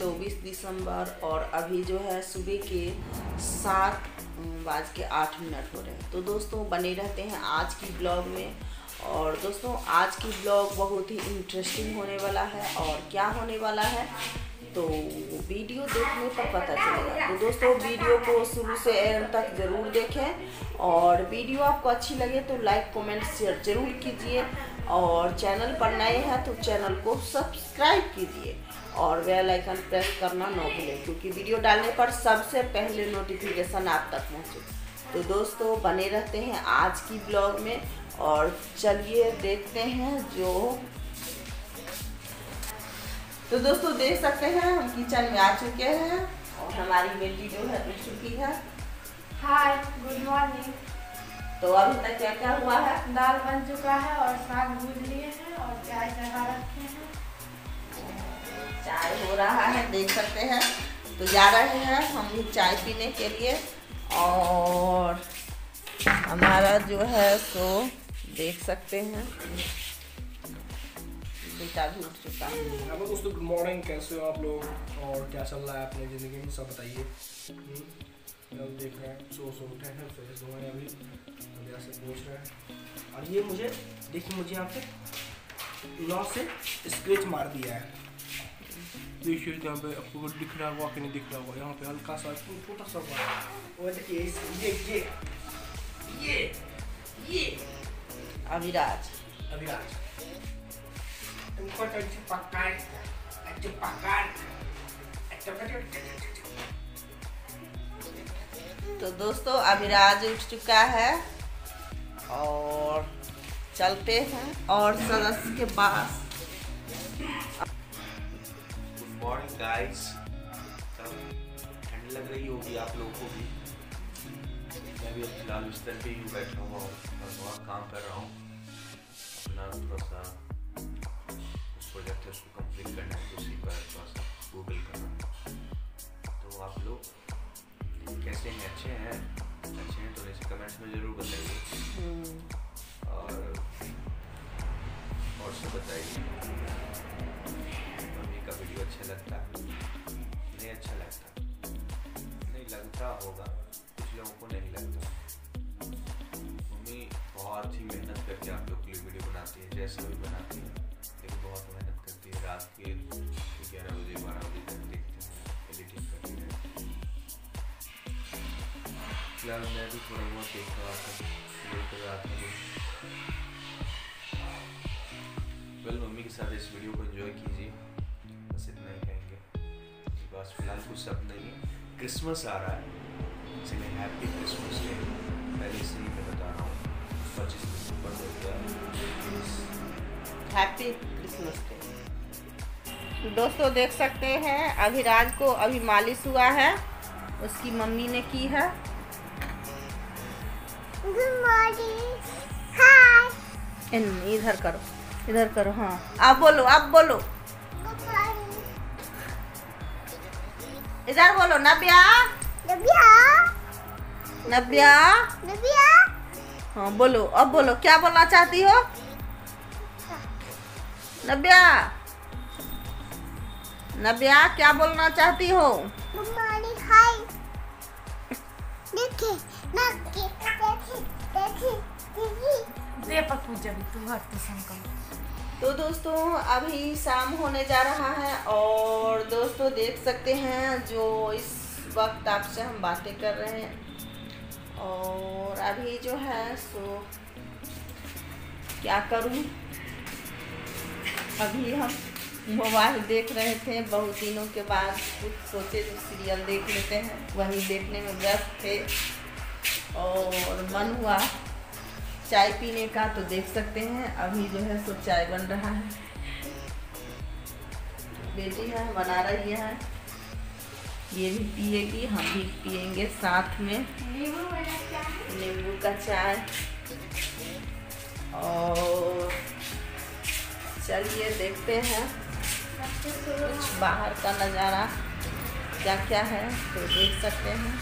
24 दिसंबर और अभी जो है सुबह के 7:08 हो रहे हैं। तो दोस्तों बने रहते हैं आज की ब्लॉग में। और दोस्तों आज की ब्लॉग बहुत ही इंटरेस्टिंग होने वाला है और क्या होने वाला है तो वीडियो देखने पर पता चलेगा। तो दोस्तों वीडियो को शुरू से एंड तक ज़रूर देखें और वीडियो आपको अच्छी लगे तो लाइक कमेंट शेयर ज़रूर कीजिए और चैनल पर नए हैं तो चैनल को सब्सक्राइब कीजिए और बेल आइकन प्रेस करना ना भूलें क्योंकि वीडियो डालने पर सबसे पहले नोटिफिकेशन आप तक पहुँचे। तो दोस्तों बने रहते हैं आज की ब्लॉग में और चलिए देखते हैं जो। तो दोस्तों देख सकते हैं हम किचन में आ चुके हैं और हमारी बेटी जो है उठ चुकी है। Hi good morning. तो अभी तक क्या क्या हुआ है? दाल बन चुका है और साग भून लिए हैं और चाय चढ़ा रखे हैं। चाय हो रहा है देख सकते हैं। तो जा रहे हैं हम भी चाय पीने के लिए और हमारा जो है सो देख सकते हैं बेटा भी उठ चुका है। दोस्तों गुड मॉर्निंग, कैसे हो आप लोग और क्या चल रहा है अपनी ज़िंदगी में सब बताइए। हम देख रहे हैं सो उठे हैं फ्रेश हुए हैं अभी अंदर से पूछ रहे हैं और ये मुझे देखिए मुझे यहाँ पे नौ से स्क्रेच मार दिया है। देखिए यहाँ पे आपको दिख रहा होगा कि नहीं दिख रहा होगा, यहाँ पे हल्का सा छोटा सा हुआ और देखिए ये अभिराज तुमको तो अच्छी। तो दोस्तों अभिराज उठ चुका है और चलते हैं और सदस्य के पास। गुड मॉर्निंग गाइस, ठंड लग रही होगी आप लोगों को भी। मैं भी फिलहाल बिस्तर पे ही बैठा हुआ हूँ और बहुत काम कर रहा हूँ अपना, थोड़ा सा उस प्रोजेक्ट है उसको कंप्लीट करना है, उसी पर थोड़ा सा गूगल करना। तो आप लोग कैसे हैं? अच्छे हैं तो जैसे कमेंट्स में ज़रूर बताइए और सब बताइए। मम्मी का वीडियो अच्छा लगता है? नहीं अच्छा लगता? नहीं लगता होगा, लोगों को नहीं लगता। मम्मी बहुत ही मेहनत करके आप लोग के लिए वीडियो बनाती है, जैसे भी बनाती है लेकिन बहुत मेहनत करती है। रात के 11 बजे 12 बजे तक देखते हैं, एडिटिंग करती है। फिलहाल मैं भी थोड़ा बहुत देख रहा था। वेल मम्मी के साथ इस वीडियो को एंजॉय कीजिए, बस इतना ही कहेंगे। बस फिलहाल कुछ सब नहीं है, क्रिसमस आ रहा है इसलिए हैप्पी क्रिसमस डे पहले से ही मैं बता रहा हूँ। 25 दिसंबर हो गया, हैप्पी क्रिसमस डे। दोस्तों देख सकते हैं अभिराज को अभी मालिश हुआ है, उसकी मम्मी ने की है। Good morning hi. इधर करो हाँ आप बोलो इधर बोलो। नव्या हाँ बोलो, अब बोलो क्या बोलना चाहती हो नव्या क्या बोलना चाहती हो? हाय। तो दोस्तों अभी शाम होने जा रहा है और दोस्तों देख सकते हैं जो इस वक्त आपसे हम बातें कर रहे हैं और अभी जो है सो क्या करूं, अभी हम मोबाइल देख रहे थे बहुत दिनों के बाद। कुछ सोचे जो सीरियल देख लेते हैं, वही देखने में व्यस्त थे और मन हुआ चाय पीने का। तो देख सकते हैं अभी जो है सो चाय बन रहा है, बेटी है बना रही है, ये भी पिएगी हम भी पिएंगे साथ में नींबू का चाय। और चलिए देखते हैं कुछ बाहर का नज़ारा क्या क्या है। तो देख सकते हैं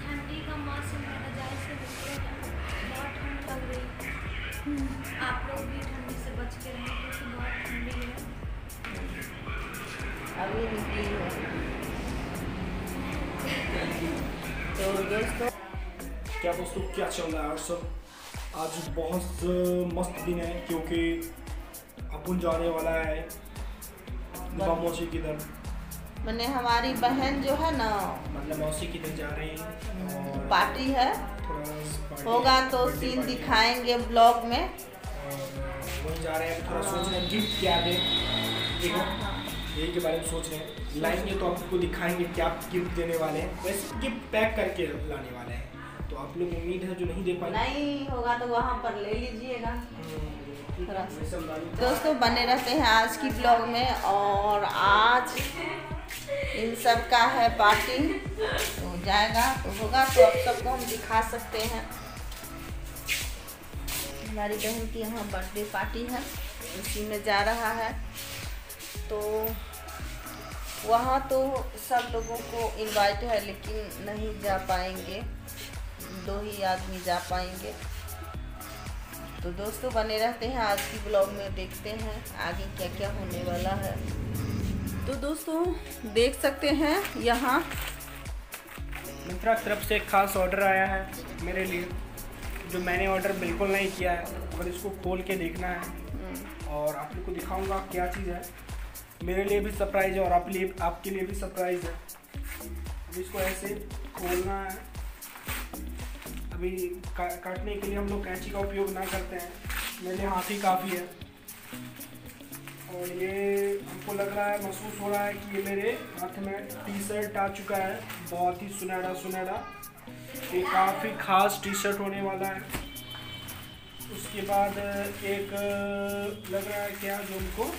ठंडी का मौसम है, आप लोग भी ठंडी से बच के रहें क्योंकि बहुत ठंडी है। अभी निकली है। तो दोस्तों क्या चल रहा है सर? आज बहुत मस्त दिन है क्योंकि अपन जाने वाला है मौसी की तरफ। मैंने हमारी बहन जो है ना मतलब मौसी की तरफ जा रही है और पार्टी है, होगा तो सीन दिखाएंगे ब्लॉग में। वहीं जा रहे हैं, थोड़ा सोच रहे हैं गिफ्ट क्या दें, देखो यही के बारे में सोच रहे हैं। लाएंगे तो आपको दिखाएंगे क्या गिफ्ट देने वाले हैं, वैसे गिफ्ट पैक करके लाने वाले हैं। तो आप लोग उम्मीद है जो नहीं दे पाएंगे, नहीं होगा तो वहाँ पर ले लीजिएगा। दोस्तों बने रहते हैं आज की ब्लॉग में। और आज इन सब का है पार्टी, तो जाएगा तो होगा तो आप सबको हम दिखा सकते हैं। हमारी बहन की यहाँ बर्थडे पार्टी है, उसी में जा रहा है। तो वहाँ तो सब लोगों को इनवाइट है लेकिन नहीं जा पाएंगे, 2 ही आदमी जा पाएंगे। तो दोस्तों बने रहते हैं आज की ब्लॉग में, देखते हैं आगे क्या क्या होने वाला है। तो दोस्तों देख सकते हैं यहाँ मित्रा की तरफ से एक खास ऑर्डर आया है मेरे लिए, जो मैंने ऑर्डर बिल्कुल नहीं किया है और इसको खोल के देखना है और आप लोग को दिखाऊंगा क्या चीज़ है। मेरे लिए भी सरप्राइज़ है और आपके लिए भी सरप्राइज़ है। अब इसको ऐसे खोलना है। अभी काटने के लिए हम लोग कैंची का उपयोग ना करते हैं, मेरे लिए हाथ ही काफ़ी है। और ये हमको लग रहा है, महसूस हो रहा है कि ये मेरे हाथ में टी शर्ट आ चुका है, बहुत ही सुनहरा। ये काफ़ी ख़ास टी शर्ट होने वाला है। उसके बाद एक लग रहा है क्या जो हमको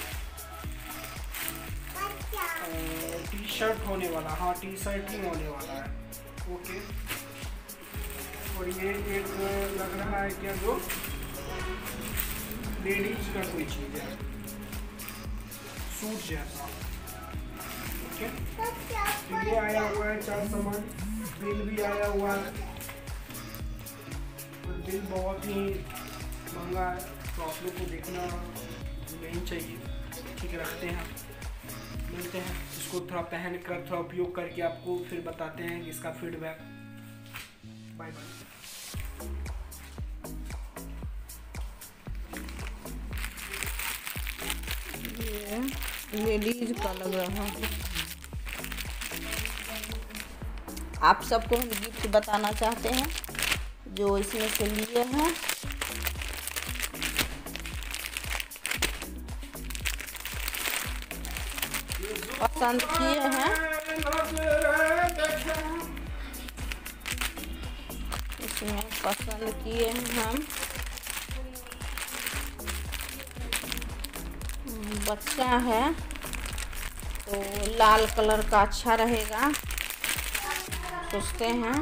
टी शर्ट होने वाला, हाँ टी शर्ट ही होने वाला है, ओके। और ये एक लग रहा है क्या जो लेडीज का कोई चीज है, सूट जैसा, ओके। ये आया हुआ है 4 सामान, बिल भी आया हुआ है और बिल बहुत ही महंगा है, तो आप लोग को देखना नहीं चाहिए। ठीक रखते हैं, मिलते हैं। इसको थोड़ा पहन कर थोड़ा उपयोग करके आपको फिर बताते हैं इसका फीडबैक। Bye bye. लेडीज का लग रहा है। आप सबको हम गिफ्ट बताना चाहते हैं जो इसमें से लिए हैं। पसंद किए हैं, इसमें पसंद किए हैं हम। बच्चा है तो लाल कलर का अच्छा रहेगा, सोचते हैं।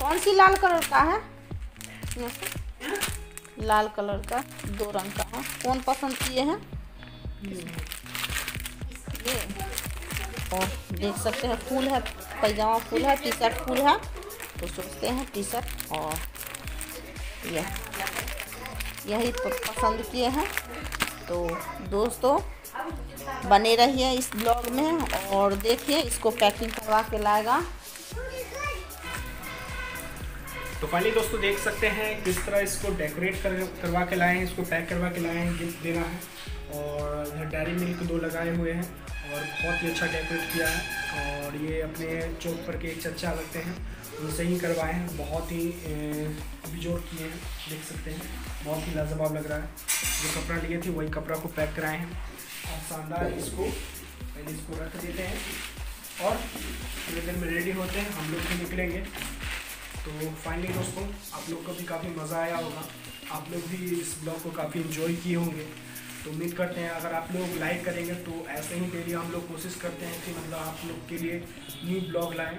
कौन सी लाल कलर का है? लाल कलर का 2 रंग का है। कौन पसंद किए हैं? ये और देख सकते हैं फूल है, पैजामा फूल है, टी शर्ट फूल है, तो सोचते हैं टी शर्ट। और ये यही पसंद किए हैं। तो दोस्तों बने रहिए इस ब्लॉग में और देखिए इसको पैकिंग करवा के लाएगा। तो फाइनली दोस्तों देख सकते हैं किस तरह इसको डेकोरेट करवा के लाए हैं, इसको पैक करवा के लाए हैं, गिफ्ट देना है। और इधर डेयरी मिल्क 2 लगाए हुए हैं और बहुत ही अच्छा डेकोरेट किया है। और ये अपने चौक पर के एक चर्चा लगते हैं, उनसे ही करवाए हैं, बहुत ही बिजोड़ किए हैं, देख सकते हैं बहुत ही लाजवाब लग रहा है। जो कपड़ा लिए थे वही कपड़ा को पैक कराए हैं और शानदार। इसको पहले इसको रख देते हैं और थोड़ी देर में रेडी होते हैं, हम लोग भी निकलेंगे। तो फाइनली दोस्तों आप लोग को भी काफ़ी मज़ा आया होगा, आप लोग भी इस ब्लॉग को काफ़ी इन्जॉय किए होंगे। तो उम्मीद करते हैं अगर आप लोग लाइक करेंगे तो ऐसे ही डेली हम लोग कोशिश करते हैं कि मतलब आप लोग के लिए न्यू ब्लॉग लाएं,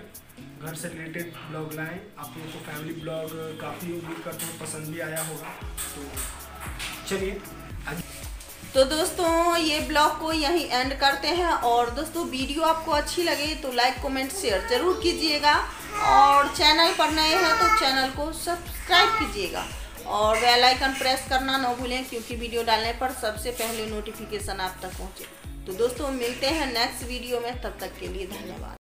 घर से रिलेटेड ब्लॉग लाएं। आप लोग को फैमिली ब्लॉग काफ़ी उम्मीद करते हैं पसंद भी आया होगा। तो चलिए तो दोस्तों ये ब्लॉग को यहीं एंड करते हैं। और दोस्तों वीडियो आपको अच्छी लगे तो लाइक कमेंट शेयर ज़रूर कीजिएगा और चैनल पर नए हैं तो चैनल को सब्सक्राइब कीजिएगा। और बेल आइकन प्रेस करना ना भूलें, क्योंकि वीडियो डालने पर सबसे पहले नोटिफिकेशन आप तक पहुंचे। तो दोस्तों मिलते हैं नेक्स्ट वीडियो में, तब तक के लिए धन्यवाद।